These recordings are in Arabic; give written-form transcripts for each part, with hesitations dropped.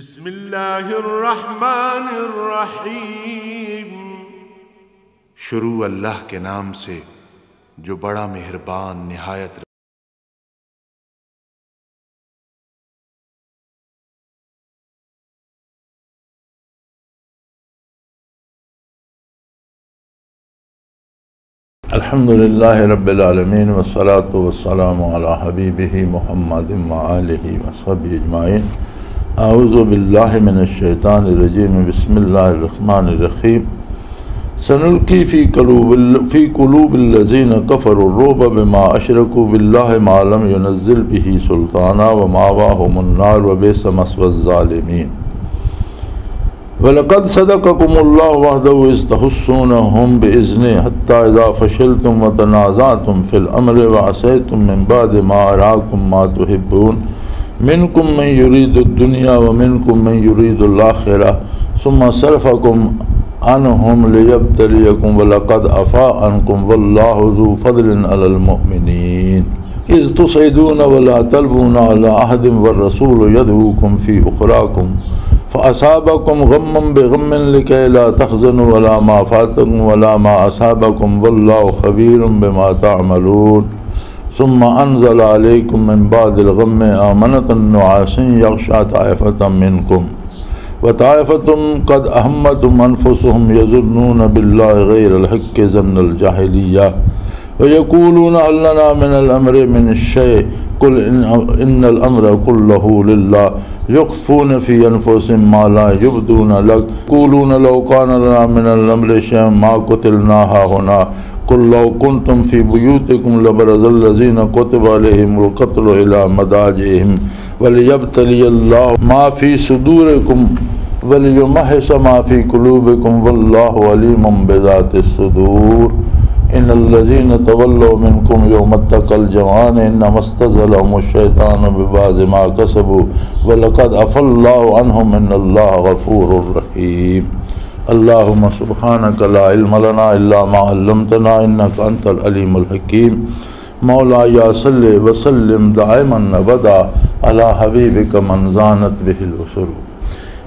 بسم الله الرحمن الرحیم شروع اللہ کے نام سے جو بڑا مہربان نہایت رحیم الحمد لله رب العالمين والصلاة والسلام على حبيبه محمد وآله وصحبه اجمعين اعوذ بالله من الشيطان الرجيم بسم الله الرحمن الرحيم سنلقي في قلوب الذين كفروا الرعب بما اشركوا بالله ما لم ينزل به سلطانا ومأواهم النار وبئس مثوى الظالمين وَلَقَدْ صَدَقَكُمُ اللَّهُ وَعْدَهُ إِذْ تَحُسُّونَهُمْ بِإِذْنِهِ حَتَّى إِذَا فَشَلْتُمْ وَتَنَازَعْتُمْ فِي الْأَمْرِ وَعَصَيْتُمْ مِنْ بَعْدِ مَا أَرَاكُمْ مَا تُحِبُّونَ مِنْكُمْ مَنْ يُرِيدُ الدُّنْيَا وَمِنْكُمْ مَنْ يُرِيدُ الْآخِرَةَ ثُمَّ صَرَفَكُمْ عَنْهُمْ لِيَبْتَلِيَكُمْ وَلَقَدْ عَفَا عَنْكُمْ وَاللَّهُ ذُو فَضْلٍ عَلَى الْمُؤْمِنِينَ إِذْ تُصْعِدُونَ وَلَا تَلْوُونَ عَلَى أَحَدٍ وَالرَّسُولُ يَدْعُوكُمْ فِي أُخْرَاكُمْ فَأَصَابَكُمْ غَمٌّ بِغَمٍّ لِكَيْ لَا تَحْزَنُوا وَلَا مَا فَاتَكُمْ وَلَا مَا أَصَابَكُمْ وَاللَّهُ خَبِيرٌ بِمَا تَعْمَلُونَ ثُمَّ أَنْزَلَ عَلَيْكُمْ مِنْ بَعْدِ الْغَمِّ آمَنَةً نُعَاسًا يَغْشَى طَائِفَةً مِنْكُمْ وَطَائِفَةٌ قَدْ أَهَمَّتْهُمْ أَنْفُسُهُمْ يَظُنُّونَ بِاللَّهِ غَيْرَ الْحَقِّ ظَنَّ الْجَاهِلِيَّةِ وَيَقُولُونَ هَلْ لَنَا مِنَ الْأَمْرِ مِنْ شَيْءٍ قُلْ إِنَّ الْأَمْرَ كُلَّهُ لِلَّهِ يُخْفُونَ فِي أَنفُسِهِم مَّا لَا يُبْدُونَ لَكَ يَقُولُونَ لَوْ كَانَ لَنَا مِنَ الْأَمْرِ شَيْءٌ مَّا قُتِلْنَا هَاهُنَا قُل لَّوْ كُنتُمْ فِي بُيُوتِكُمْ لَبَرَزَ الَّذِينَ كُتِبَ عَلَيْهِمُ الْقَتْلُ إِلَىٰ مَضَاجِعِهِمْ وَلِيَبْتَلِيَ اللَّهُ مَا فِي صُدُورِكُمْ وَلِيُمَحِّصَ مَا فِي قُلُوبِكُمْ وَاللَّهُ عَلِيمٌ بِذَاتِ الصُّدُورِ إن الذين تولوا منكم يوم التقى الجمعان إنما استزلهم الشيطان ببعض ما كسبوا ولقد عفا الله عنهم إن الله غفور رحيم اللهم سبحانك لا علم لنا إلا ما علمتنا إنك أنت العليم الحكيم مولاي صل وسلم دائما أبدا على حبيبك من زانت به الأسر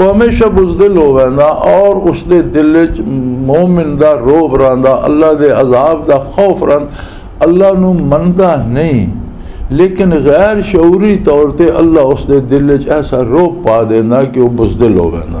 وہ ہمیشہ بزدل ہو وینا اور اس دے دل وچ مومن دا روب رہندا اللہ دے عذاب دا خوف رہندا اللہ نو مندا نہیں لیکن غیر شعوری طور تے اللہ اس دے دل وچ ایسا روب پا دینا کہ وہ بزدل ہو وینا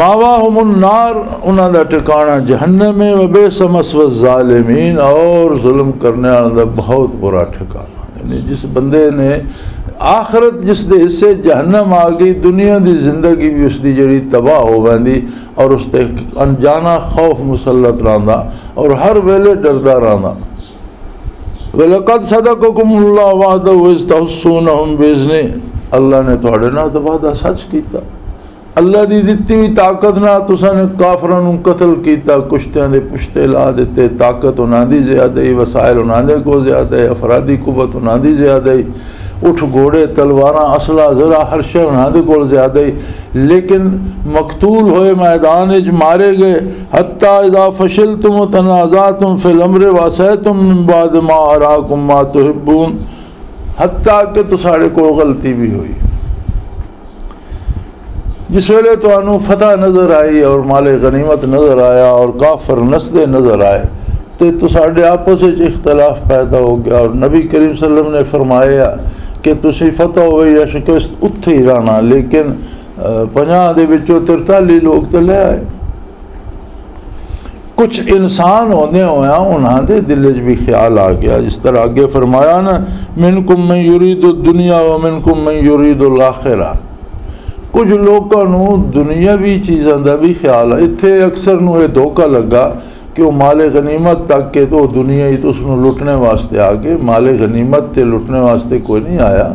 ماواہم النار انہاں دا ٹھکانہ جہنم میں وبئس مثوی الظالمین اور ظلم کرنے والا دا بہت برا ٹھکانہ یعنی جس بندے نے آخرت جس دے حصے جہنم آگئی دنیا دی زندگی بھی اس دی جڑی تباہ ہو گئی اور اس دے انجانا خوف مسلط رہندا اور ہر ویلے ڈردا رہندا وَلَقَدْ صَدَقَكُمُ اللَّهُ وَعْدَهُ إِذْ تَحُسُّونَهُمْ بِإِذْنِهِ اللہ نے تہاڈے نال دا وعدہ سچ کیتا اللہ دی دیتی ہوئی طاقت نہ تساں نے کافراں نوں قتل کیتا کشتیاں دے پشتے لا دیتے طاقت انہاں دی زیادہ ہے وسائل انہاں دے کو زیادہ ہے افرادی قوت انہاں دی زیادہ ہے اٹھ گھوڑے تلواراں اسلحہ ذرا ہر شے انہاں دے کو زیادہ ہے لیکن مقتول ہوئے میدان وچ مارے گئے حتیٰ اذا فشلتم وتنازعتم فی الامر وعصیتم من بعد ما اراکم ما تحبون حتیٰ کہ تساڑے کو غلطی بھی ہوئی جس ویلے تو انہوں فتح نظر آئی اور مال غنیمت نظر آیا اور کافر نسدے نظر آئے تو ساڑھے آپس وچ اختلاف پیدا ہو گیا اور نبی کریم صلی اللہ علیہ وسلم نے فرمایا کہ تسی فتح ہوئے یا شکست اتھے ہی رہنا لیکن 50 دے وچوں 43 لوگ تے لے آئے کچھ انسان ہونے ہویا انہاں دے دل وچ بھی خیال آ گیا جس طرح اگے فرمایا نا منکم من یرید الدنیا و منکم من یرید الاخرہ کچھ لوکاں نوں دنیاوی چیزاں دا بھی خیال ہے ایتھے اکثر نوں یہ دھوکا لگا کہ وہ مال غنیمت تک کے تو دنیا ہی تو اس نوں لٹنے واسطے آگے مال غنیمت تے لٹنے واسطے کوئی نہیں آیا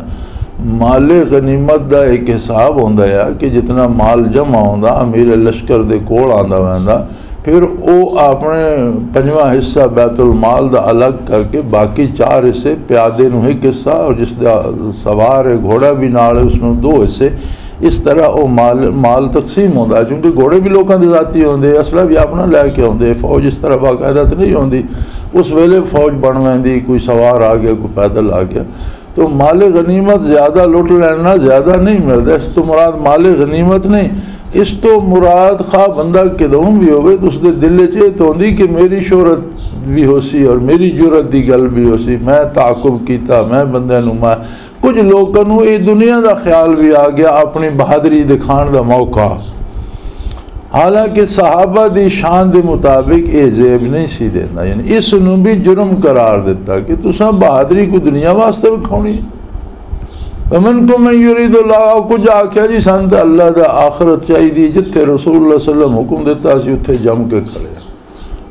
مال غنیمت دا ایک حساب ہوندا ہے کہ جتنا مال جمع ہوندا امیر لشکر دے کول آندا ویندا پھر او اپنے پنجواں حصہ بیت المال دا الگ کر کے باقی چار حصے پیادے نوں ایک حصہ اور جس دا سوار ہے گھوڑا بھی نال ہے اس نوں دو حصے اس طرح وہ مال تقسیم ہوندا ہے چونکہ گھوڑے بھی لوکاں دے ذاتی ہوندے اسلحہ بھی اپنا لے کے ہوندے فوج اس طرح باقاعدہ نہیں ہوندی اس ویلے فوج بن ویندی کوئی سوار آ گیا کوئی پیدل آ گیا تو مال غنیمت زیادہ لٹ لینا زیادہ نہیں ملتا اس تو مراد مال غنیمت نہیں اس تو مراد خواہ بندہ کدوں بھی ہوئے تو اس دے دل چاہیے تو ہوندی کہ میری شہرت بھی ہو سی اور میری جرت دی گل بھی ہو سی میں تعاقب کیتا میں بندہ نما کچھ لوگاں نوں اے دنیا دا خیال بھی آ گیا اپنی بہادری دکھان دا موقع حالانکہ صحابہ دی شان دے مطابق اے زیب نہیں سی دینا یعنی اس نوں بھی جرم قرار دیتا کہ تساں بہادری کو دنیا واسطے دکھاونی ومنکم من یرید اللہ کچھ آکھیا جی سنت اللہ دا آخرت چاہی دی جتھے رسول اللہ صلی اللہ علیہ وسلم حکم دیتا سی اتھے جم کے کھڑے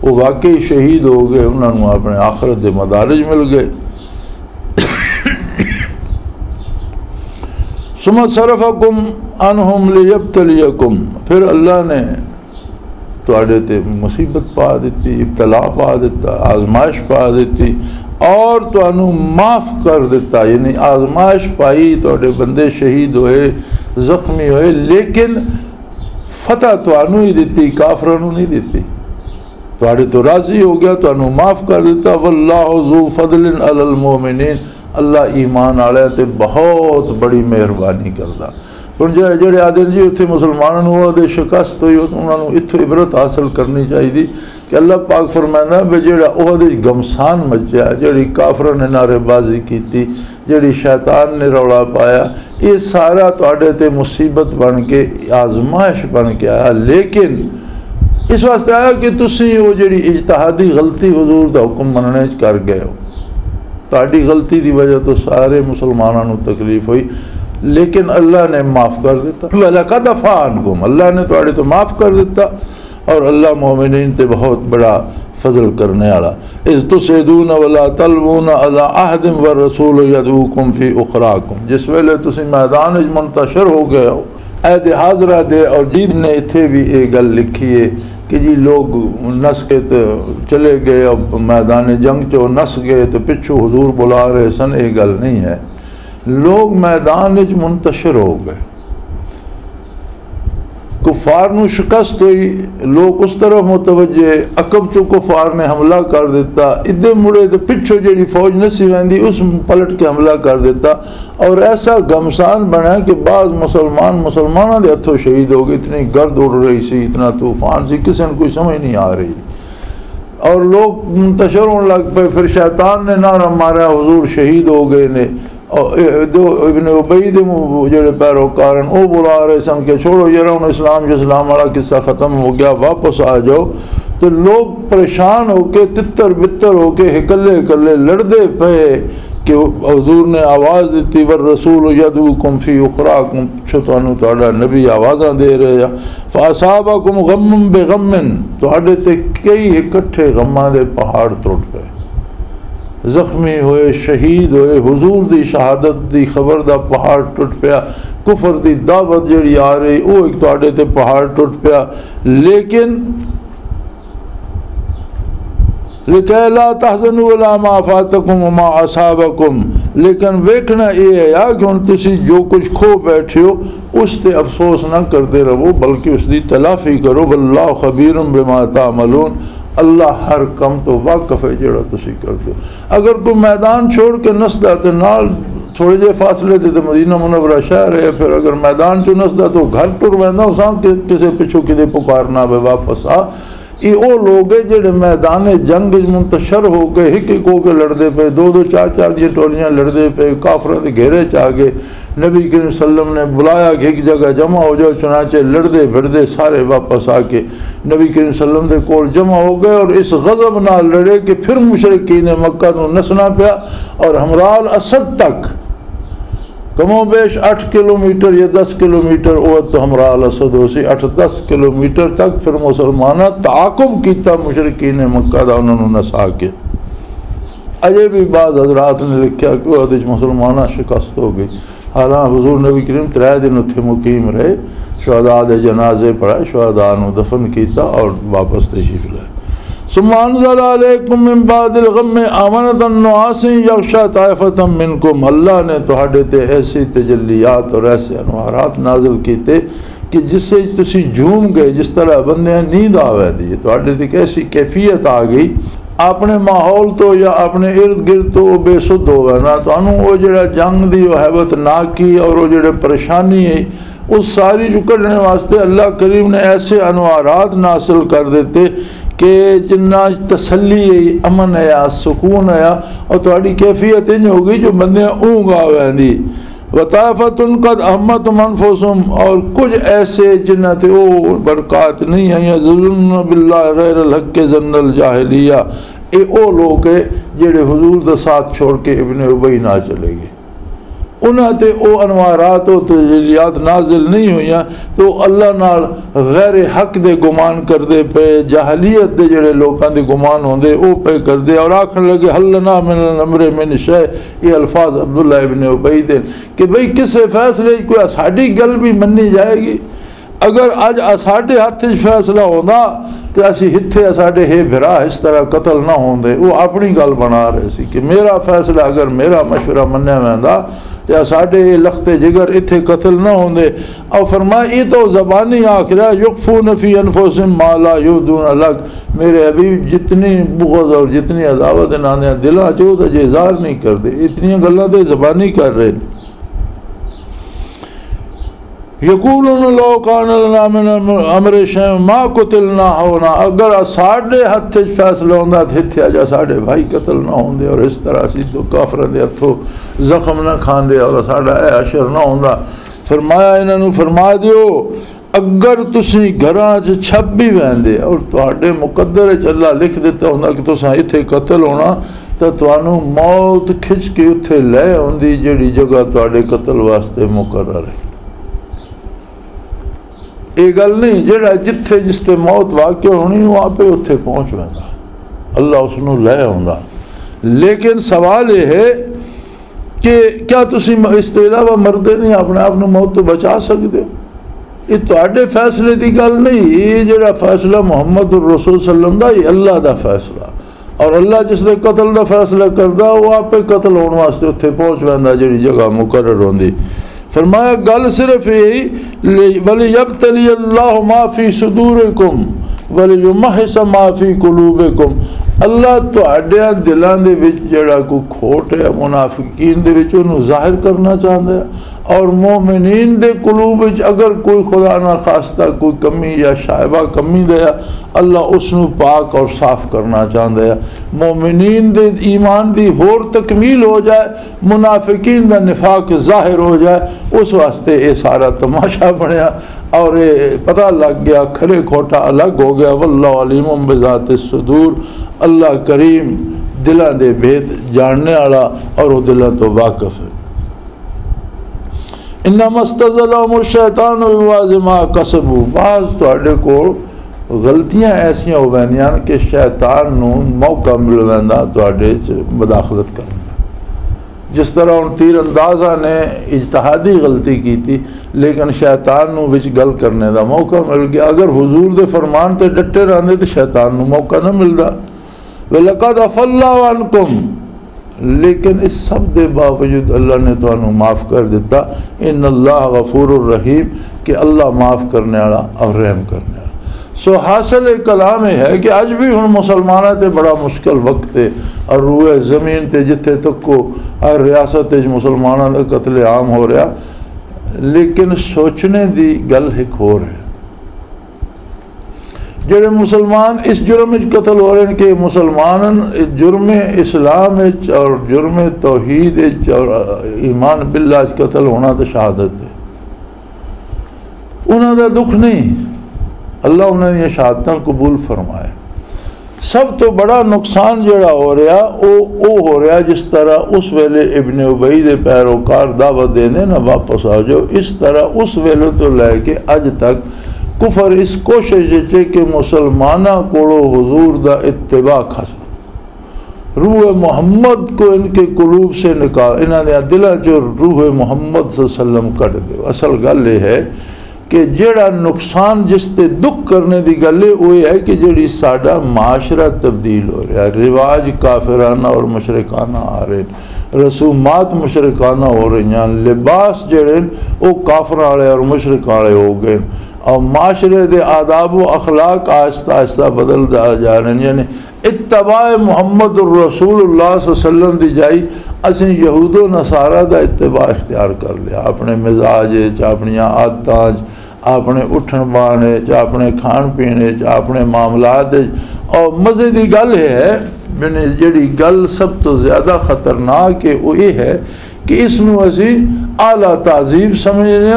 وہ واقعی شہید ہو گئے انہاں نوں اپنے آخرت دے مدارج مل گئے ثم صرفکم انہم لیبتلیکم پھر اللہ نے تواڈے تے مصیبت پا دیتی ابتلا پا دیتا آزمائش پا دیتی اور تانوں معاف کر دیتا یعنی آزمائش پائی تواڈے بندے شہید ہوئے زخمی ہوئے لیکن فتح تانوں ہی دیتی کافرانوں نہیں دیتی تواڈے تو راضی ہو گیا تانوں معاف کر دیتا واللہ ذو فضل علی المؤمنین اللہ ایمان آلے تے بہت بڑی مہربانی کردہ پر جڑے آدھین جی اتھے مسلمانوں ہوا دے شکست ہوئی انہوں نے اتھو عبرت حاصل کرنی چاہی دی کہ اللہ پاک فرمائندہ ہے بے جڑا اوہ دے گمسان مچیا جڑی کافران نے نعرے بازی کی تھی جڑی شیطان نے رولا پایا یہ سارا تواڈے تے مصیبت بن کے آزمائش بن کے آیا لیکن اس واسطے آیا کہ تسی وہ جڑی اجتہادی غلطی حضور دا حکم مننیج کر گئے ہو تاڑی غلطی دی وجہ تو سارے مسلمانوں تکلیف ہوئی لیکن اللہ نے معاف کر دیتا وَلَقَدْ عَفَا عَنْكُمْ اللہ نے تاڑی تو معاف کر دیتا اور اللہ مومنین تے بہت بڑا فضل کرنے والا اِذْ تُسْعِدُونَ وَلَا تَلْوُونَ عَلَىٰ عَهْدٍ وَالرَّسُولُ يَدْعُوكُمْ فِي اُخْرَاكُمْ جس ویلے تسی میدان منتشر ہو گئے ہو عہد حاضرہ دے اور جید نے اتھے بھی ایک گل لکھیے کہ جی لوگ نس کے چلے گئے اب میدان جنگ چو نس گئے تو پچھو حضور بلا رہے سن ایک گل نہیں ہے لوگ میدان اچ منتشر ہو گئے کفار نو شکست ہوئی لوگ اس طرف متوجہ عقب چو کفار نے حملہ کر دیتا ادھے مڑے تو پچھو جڑی فوج نسی ویندی اس پلٹ کے حملہ کر دیتا اور ایسا غمسان بنا کہ بعض مسلمانوں دے ہتھوں شہید ہو گئے اتنی گرد اڑ رہی سی اتنا طوفان سی کسی نے کوئی سمجھ نہیں آ رہی اور لوگ منتشر ہون لگ پہ پھر شیطان نے نعرہ مارا حضور شہید ہو گئے نے ابن عبید جڑے پیروکارن وہ بلا رہے سن کے چھوڑو یہ رہا اسلام اسلام والا قصہ ختم ہو گیا واپس آ جاؤ تو لوگ پریشان ہو کے تتر بتر ہو کے ہکلے ہکلے لڑدے پہ کہ حضور نے آواز دیتی وَالرَّسُولُ يَدْعُوكُمْ فِي اُخْرَاكُمْ چھتانو تعالیٰ نبی آوازاں دے رہے فَأَصَابَكُمْ غَمٌ بِغَمٍ تو ہڑے تے کئی اکٹھے غمان دے پہاڑ ٹوٹ گئے زخمی ہوئے شہید ہوئے حضور دی شہادت دی خبر دا پہاڑ ٹوٹ پیا کفر دی دعوت جڑی آ رہی وہ ایک تواڈے تے پہاڑ ٹوٹ پیا لیکن لِكَيْ لَا تَحْزَنُوا عَلَىٰ مَا فَاتَكُمْ وَمَا أَصَابَكُمْ لیکن ویکھنا یہ ہے کہ ان تسی جو کچھ کھو بیٹھے ہو اس تے افسوس نہ کرتے رہو بلکہ اس دی تلافی کرو وَاللَّهُ خَبِيرٌ بِمَا تَعْمَلُونَ اللہ ہر کم تو واقف ہے جڑا تسی کر دو اگر کوئی میدان چھوڑ کے نسدہ تے نال تھوڑے جے فاصلے تے تے مدینہ منورہ شہر ہے پھر اگر میدان چھو نسدہ تو گھر ٹر ویندہ اساں کسے پچھو کدے پکارنا بے واپس آ یہ او لوگے جڑے میدان جنگ منتشر ہو گئے ہک ہک ہو کے لڑ دے پہ دو چار چار جے ٹولیاں لڑ دے پہ کافروں دے گھیرے چاہ گئے نبی کریم صلی اللہ علیہ وسلم نے بلایا کہ ایک جگہ جمع ہو جاؤ، چنانچہ لڑتے پھرتے سارے واپس آ کے نبی کریم صلی اللہ علیہ وسلم دے کول جمع ہو گئے اور اس غضب نہ لڑے کہ پھر مشرقین مکہ نو نسنا پیا اور ہمراہ الاسد تک کمو بیش 8 کلومیٹر یا 10 کلومیٹر اوت تو ہمراہ الاسد ہو سی 8-10 کلومیٹر تک پھر مسلمانہ تعاقب کیتا مشرقین مکہ دا انہوں نے نسا کے عجیبی بعض حضرات نے لکھیا کہ وہ حدیث مسلمانہ شکست ہو گئی، حالان حضور نبی کریم 3 دن اتھے مقیم رہے، شہداء دے جنازے پڑھائے، شہداء نو دفن کیتا اور واپس تشریف لائے۔ ثم انزل علیکم من بعد الغم امنۃ نعاس یغشی طائفۃ منکم، اللہ نے تہاڈے تے ایسی تجلیات اور ایسے انوارات نازل کیتے کہ جس سے تسی جھوم گئے، جس طرح بندے نیند آوے دی تہاڈے تے ایسی کیفیت آ گئی اپنے ماحول تو یا اپنے ارد گرد تو بے سدھ ہوگا نا تو انہوں وہ جڑا جنگ دی و حیبت نہ کی اور وہ جڑے پریشانی ہے اس ساری جو کرنے واسطے اللہ کریم نے ایسے انوارات ناصل کر دیتے کہ جنہاں تسلی ہے، امن ہے، سکون ہے اور تہاڈی کیفیت انج ہوگی جو بندے اونگ آوے دی۔ وَطَائِفَةٌ قَدْ أَهَمَّتْهُمْ أَنفُسُهُمْ، اور کچھ ایسے جنت او برکات نہیں ہیں، یظنون باللہ غیر الحق ظن الجاہلیہ، اے او لوگ جڑے حضور دا ساتھ چھوڑ کے ابن ابی نہ چلے گئے، انہاں تے او انوارات و تجلیات نازل نہیں ہوئی ہیں تو اللہ نال غیر حق دے گمان کردے پہ جاہلیت دے جڑے لوکاں دے گمان ہوندے او پہ کردے اور آکھن لگے حل لنا من الامر من شیء، یہ الفاظ عبداللہ ابن ابی دے کہ بھئی کسے فیصلے کوئی ساڈی گل بھی مننی جائے گی، اگر آج ساڈے ہتھ فیصلہ ہوندا تو اسی ہتھے ساڈے ہے بھرا اس طرح قتل نہ ہوندے، وہ اپنی گل بنا رہے سی کہ میرا فیصلہ اگر میرا مشورہ مننے ہوندا یا ساڑھے لخت جگر اتھے قتل نہ ہوندے۔ اور فرمائی تو زبانی آخرہ یقفون فی انفسم ما لا یبدون لک، میرے حبیب جتنی بغض اور جتنی عداوت انہاں دلاں چوں تے اظہار نہیں کردے، اتنی گلاں تے زبانی کر رہے۔ یقولون لو کان لنا من امر شیء ما قتلنا ہونا، اگر ساڑھے ہتھ فیصلہ ہوندا تے ہتھے اجا ساڑھے بھائی قتل نہ ہوندے اور اس طرح سیدھو کافراں دے ہتھوں زخم نہ کھاندے اور ساڑھا اے اشر نہ ہوندا۔ فرمایا انہاں نوں فرما دیو اگر تسی گھراں وچ چھپ بھی ویندے اور تہاڈے مقدر وچ اللہ لکھ دیتا ہوندا کہ تساں ایتھے قتل ہونا تے تانوں موت کھچ کے اوتھے لے اوندی جڑی جگہ تہاڈے قتل واسطے مقرر ہے۔ یہ گل نہیں جڑا جتھے جس تے موت واقع ہونی وہاں پہ اتھے پہنچ ہوندہ، اللہ اس نو لے ہوندہ، لیکن سوال یہ ہے کہ کیا تسی اس تو علاوہ مردے نہیں اپنے آپ نو موت تو بچا سکتے ہو؟ یہ تہاڈے فیصلے دی گل نہیں، یہ جڑا فیصلہ محمد الرسول صلی اللہ علیہ وسلم دا یہ اللہ دا فیصلہ اور اللہ جس نے قتل دا فیصلہ کردہ وہاں پہ قتل ہون واسطے اتھے پہنچ ہوندہ جڑی جگہ مقرر ہوندی۔ فرمایا گل صرف یہی وَلِيَبْتَلِيَ اللَّهُ مَا فِي صُدُورِكُمْ وَلِيُمَحِسَ مَا فِي قُلُوبِكُمْ، اللہ تہاڈیاں دلاں دے وچ جڑا کو کھوٹ ہے منافقین دے وچ انہوں ظاہر کرنا چاہندا ہے اور مومنین دے قلوب وچ اگر کوئی خدا ناخواستہ کوئی کمی یا شائبہ کمی دیا اللہ اس نوں پاک اور صاف کرنا چاہندا ہے، مومنین دے ایمان دی ہور تکمیل ہو جائے، منافقین دا نفاق ظاہر ہو جائے، اس واسطے اے سارا تماشا بنیا اور پتہ لگ گیا کھڑے کھوٹا الگ ہو گیا۔ واللہ علیم بذات الصدور، اللہ کریم دلاں دے بھید جاننے والا اور وہ دلاں تو واقف ہے۔ انما استزلہم الشیطان ببعض ما کسبوا، بعض تہاڈے کول غلطیاں ایسیاں ہوویندیاں کہ شیطان نو موقع ملویندا تہاڈے مداخلت کرن، جس طرح ان تیر اندازہ نے اجتہادی غلطی کی تھی لیکن شیطان نو وچ گل کرنے دا موقع مل گیا، اگر حضور دے فرمان تے ڈٹے رہندے تے شیطان نو موقع نہ ملدا۔ وَلَقَدْ عَفَا اللَّهُ عَنْكُمْ، لیکن اس سب دے باوجود اللہ نے تانوں معاف کر دیتا، ان اللہ غفور الرحیم، کہ اللہ معاف کرنے والا اور رحم کرنے والا۔ سو حاصل کلام ہے کہ آج بھی ہن مسلماناں تے بڑا مشکل وقت ہے اور روئے زمین تے جتھے تک کو ریاست مسلماناں دا قتل عام ہو رہا، لیکن سوچنے دی گل ہک ہور ہے جڑے مسلمان اس جرم وچ قتل ہو رہے ہیں کہ مسلمان جرم اسلام وچ اور جرم توحید وچ اور ایمان باللہ وچ قتل ہونا تے شہادت ہے۔ انہاں دا دکھ نہیں، اللہ انہاں دی شہادتاں قبول فرمائے۔ سب تو بڑا نقصان جڑا ہو رہا او ہو رہا جس طرح اس ویلے ابن ابی دے پیروکار دعوت دینے نہ واپس آ جاؤ، اس طرح اس ویلے تو لے کے اج تک کفر اس کوشش ہے کہ مسلمانہ کوڑو حضور دا اتباع کھاسو، روح محمد کو ان کے قلوب سے نکال، انہاں نے دلہ جو روح محمد صلی اللہ علیہ وسلم کٹ دے۔ اصل گل یہ ہے کہ جڑا نقصان جس تے دکھ کرنے دی گل ہوئی ہے کہ جڑی ساڈا معاشرہ تبدیل ہو رہا ہے، رواج کافرانہ اور مشرکانہ آ رہے ہیں، رسومات مشرکانہ ہو رہی ہیں، لباس جڑے وہ کافرانہ اور مشرکانہ ہو گئے ہیں، اور معاشرے دے آداب و اخلاق آہستہ آہستہ بدل جا رہے ہیں۔ یعنی اتباع محمد الرسول اللہ صلی اللہ علیہ وسلم دی جائی اسیں یہود و نصارہ دا اتباع اختیار کر لیا، اپنے مزاج چاہ اپنی عادتاں اپنے اٹھن بانے چاہ اپنے کھان پینے چاہ اپنے معاملات۔ اور مزے دی گل ہے جڑی گل سب تو زیادہ خطرناک ہے وہ یہ ہے کہ اس نو اسی اعلیٰ تعظیم سمجھنے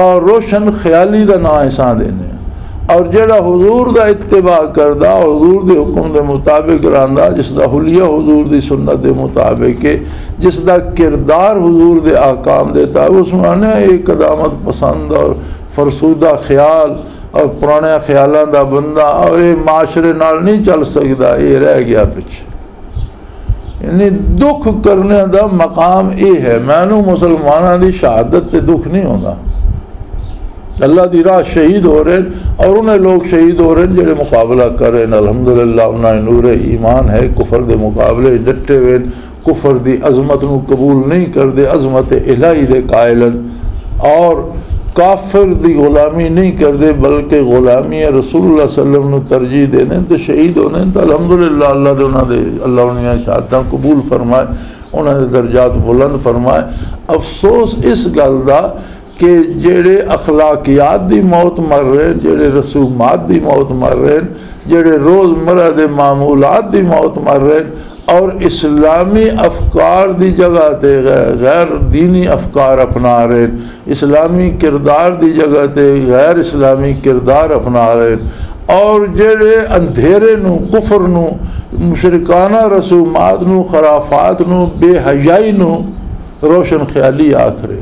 اور روشن خیالی دا نائسان دینے، اور جڑا حضور دا اتباع کردہ حضور دے حکم دے مطابق راندہ، جس دا حلیہ حضور دی سنت دے مطابق ہے، جس دا کردار حضور دے آکام دیتا ہے، اس معنی ایک قدامت پسند اور فرسودہ خیال اور پرانے خیالان دا بندہ اور یہ معاشرے نال نہیں چل سکتا، یہ رہ گیا پچھے۔ یعنی دکھ کرنے دا مقام یہ ہے، میں نو مسلمانہ دی شہادت تے دکھ نہیں ہونا، اللہ دی راہ شہید ہو رہے ہیں اور انہیں لوگ شہید ہو رہے ہیں جنہیں مقابلہ کر رہے ہیں۔ الحمدللہ انہیں نور ایمان ہے، کفر دے مقابلے ڈٹے ہوئے، کفر دی عظمت نو قبول نہیں کر دے، عظمت الہی دے قائلن، اور کافر دی غلامی نہیں کر دے بلکہ غلامی رسول اللہ صلی اللہ علیہ وسلم نو ترجیح دینے تو شہید ہونے تو الحمدللہ اللہ انہیں شہادتاں قبول فرمائے، انہیں درجات بلند فرمائے۔ افسوس اس گل دا کہ جڑے اخلاقیات دی موت مر رہے ہیں، جڑے رسومات دی موت مر رہے ہیں، جڑے روزمرہ دے معمولات دی موت مر رہے ہیں، اور اسلامی افکار دی جگہ تے غیر دینی افکار اپنا رہے ہیں، اسلامی کردار دی جگہ تے غیر اسلامی کردار اپنا رہے ہیں، اور جڑے اندھیرے نو کفر نو مشرکانہ رسومات نو خرافات نو بے حیائی نو روشن خیالی آکھرے۔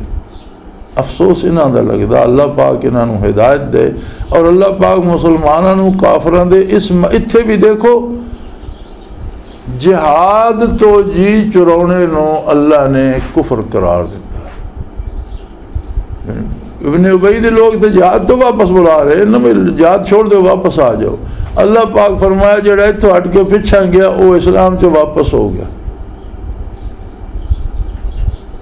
افسوس انہاں دا لگدا، اللہ پاک انہاں نو ہدایت دے، اور اللہ پاک مسلماناں نو کافراں دے اتھے بھی دیکھو جہاد تو جی چرانے نو اللہ نے کفر قرار دیتا۔ ابن ابی دے لوگ تے جہاد تو واپس بلا رہے ہیں، جہاد چھوڑ دے واپس آ جاؤ، اللہ پاک فرمایا جڑا تو ہٹ کے پیچھے گیا وہ اسلام سے واپس ہو گیا۔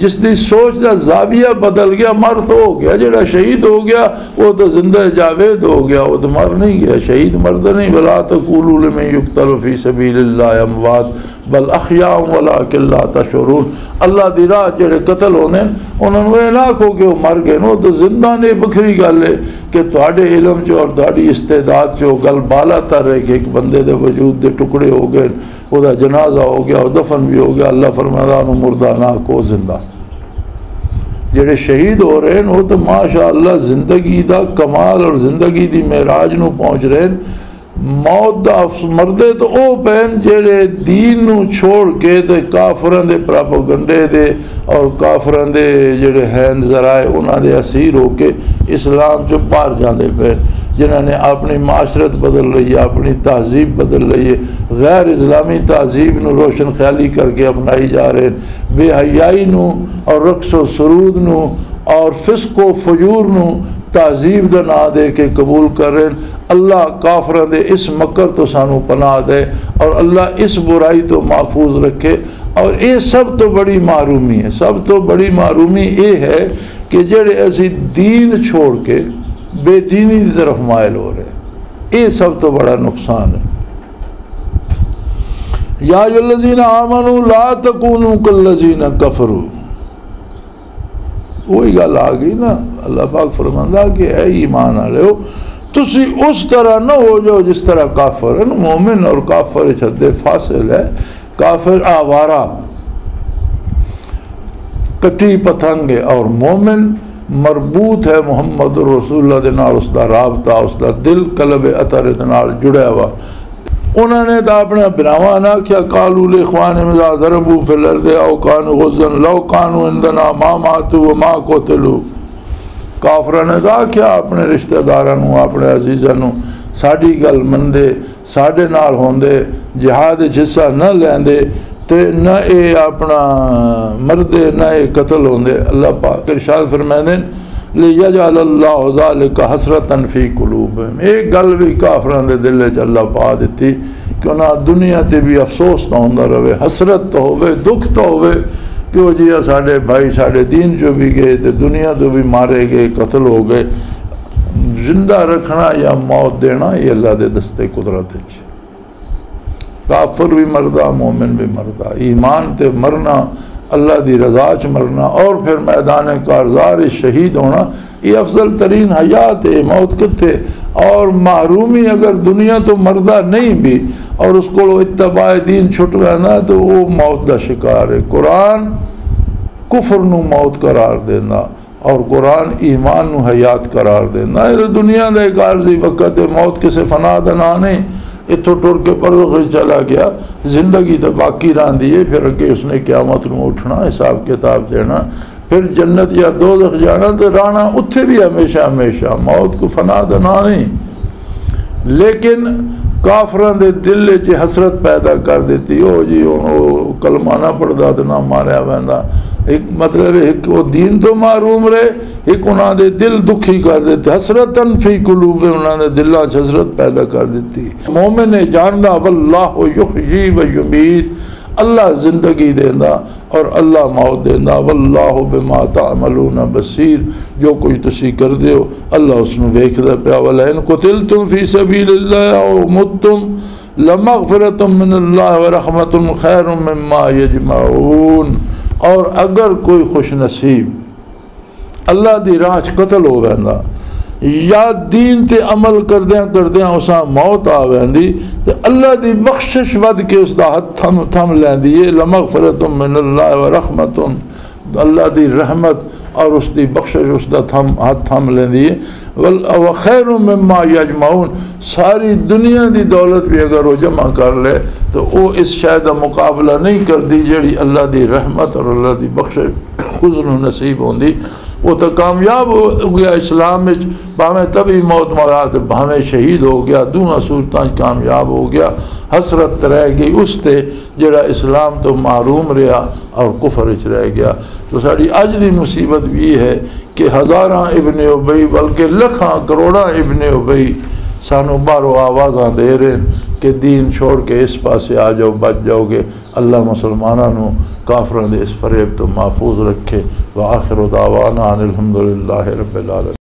جس دی سوچ دا زاویہ بدل گیا، مرد ہو گیا۔ جڑا شہید ہو گیا وہ تو زندہ جاوید ہو گیا، وہ تو مر نہیں گیا، شہید مرد نہیں۔ وَلَا تَقُولُوا لِمَنْ يُقْتَلُ فِي سَبِيلِ اللَّهِ أَمْوَاتٌ بل احیاء ولکن لا تشعرون۔ اللہ دی راہ جڑے قتل ہونے انہوں نے ہلاک ہو کے وہ مر گئے، وہ تو زندہ نے۔ بکھری گل ہے کہ تہاڈے علم جو اور تہاڈی استعداد جو گل بالا تر ہے کہ ایک بندے دے وجود دے ٹکڑے ہو گئے، وہ دا جنازہ ہو گیا اور دفن بھی ہو گیا، اللہ فرمایا انہوں مردہ نہ کو زندہ۔ جڑے شہید ہو رہے ہیں وہ تو ماشاءاللہ زندگی دا کمال اور زندگی دی معراج نو پہنچ رہے ہیں۔ موت دا مردے تو او پہن جڑے دین نو چھوڑ کے تے کافران دے پراپوگنڈے دے اور کافران دے جڑے ہین ذرائع انہاں دے اسیر ہو کے اسلام چوں باہر جاندے پہن، جنہاں نے اپنی معاشرت بدل رہی ہے، اپنی تہذیب بدل رہی ہے، غیر اسلامی تہذیب نو روشن خیالی کر کے اپنائی جا رہے ہیں، بے حیائی نو اور رقص و سرود نو اور فسق و فجور نو تہذیب دا نہ دے کے قبول کر رہے ہیں۔ اللہ کافران دے اس مکر تو سانو پناہ دے اور اللہ اس برائی تو محفوظ رکھے۔ اور اے سب تو بڑی معرومی ہے سب تو بڑی معرومی اے ہے کہ جڑے ایسی دین چھوڑ کے بے دینی دی طرف مائل ہو رہے ہیں اے سب تو بڑا نقصان ہے یا ایھا الذین آمنوا لا تکونوا کالذین کفروا وہی گل آگئی نا اللہ پاک فرماندا کہ اے ایمان والے ہو تسی اس طرح نہ ہو جو جس طرح کافر ہے مومن اور کافر حد فاصل ہے کافر آوارہ کٹی پتنگ ہے اور مومن مربوط ہے محمد رسول اللہ دنال اس دا رابطہ اس دا دل قلب اثر دنال جڑے ہوا انہوں نے تو اپنے بناوانا کیا قالو لاخوانہم اذا ضربوا فی الارض او کانوا غزا لو کانوا عندنا ما ماتوا وما قتلوا کافروں نے کہا کہ اپنے رشتہ داروں اپنے عزیزوں ساڑھی گل مندے ساڑھے نال ہوندے جہاد حصہ نہ لیندے تے نہ اے اپنا مردے نہ اے قتل ہوندے اللہ پاک ارشاد فرمائندے لیجعل اللہ ذالک حسرتا فی قلوبہم ایک گل بھی کافروں دے دل وچ اللہ پا دتی کہ انہاں دنیا تے بھی افسوس نہ ہوندا رہے حسرت تو ہوے دکھ تو ہوے کہ وہ جی ساڑھے بھائی ساڑھے دین جو بھی گئے تھے دنیا تو بھی مارے گئے قتل ہو گئے زندہ رکھنا یا موت دینا یہ اللہ دے دستے قدرت ہے کافر بھی مردہ مومن بھی مردہ ایمان تے مرنا اللہ دی رضا چ مرنا اور پھر میدان کارزار شہید ہونا یہ افضل ترین حیات ہے موت کتے اور محرومی اگر دنیا تو مردہ نہیں بھی اور اس کو اتباع دین چھٹ رہنا تو وہ موت دا شکار ہے قرآن کفر نو موت قرار دینا اور قرآن ایمان نو حیات قرار دینا دنیا دا ایک عارضی وقت ہے موت کسے فنا دنا نہیں اتھو ٹر کے پردخش چلا گیا زندگی تو باقی رہن دیئے پھر کہ اس نے قیامت نو اٹھنا حساب کتاب دینا پھر جنت یا دوزخ جانا تو رہنا اتھے بھی ہمیشہ ہمیشہ موت کو فنا دنا نہیں لیکن کافران دے دل چے حسرت پیدا کر دیتی ہو جی انہوں کلمہ نہ پڑھدا تو نہ ماریا ویندا ایک مطلب ایک وہ دین تو معروم رہے ایک انہوں دے دل دکھی کر دیتی حسرتا فی قلوب انہوں نے دلہ چے حسرت پیدا کر دیتی مومن جاندا واللہ یحیی و یمیت اللہ زندگی دینا اور اللہ موت دینا واللہ بما تعملون بصیر جو کچھ تسی کر دیو اللہ اس نے دیکھتا پیا وَلَئِن قُتِلْتُمْ فِي سَبِيلِ اللَّهِ أَوْ مُتْتُمْ لَمَغْفِرَةٌ مِّنَ اللَّهِ وَرَحْمَةٌ خَيْرٌ مِّمَّا يَجْمَعُونَ اور اگر کوئی خوش نصیب اللہ دی راہ قتل ہو گئنا یا دین تے عمل کردیاں اساں موت آوین دی تے اللہ دی بخشش ود کے اس دا حد تھم لین دی یہ لمغفرت من اللہ ورحمت اللہ دی رحمت اور اس دی بخشش اس دا حد تھم لین دی وخیر مما یجمعون ساری دنیا دی دولت بھی اگر وہ جمع کر لے تو وہ اس شاید مقابلہ نہیں کر دی جڑی اللہ دی رحمت اور اللہ دی بخشش حضر نصیب ہون دی وہ تو کامیاب ہو گیا اسلام میں بھاویں تبھی موت مراد بھاویں شہید ہو گیا دوہاں صورتاں کامیاب ہو گیا حسرت رہ گئی اس تے جڑا اسلام تو محروم رہا اور کفر وچ رہ گیا تو ساری اج دی مصیبت بھی ہے کہ ہزاراں ابن ابی بلکہ لکھاں کروڑاں ابن ابی سانو بارو آوازاں دے رہے ہیں کہ دین چھوڑ کے اس پاسے آ جاؤ بچ جاؤ گے اللہ مسلمانانو کافروں دے اس فریب تو محفوظ رکھے وآخر دعوانا الحمدللہ رب العالمین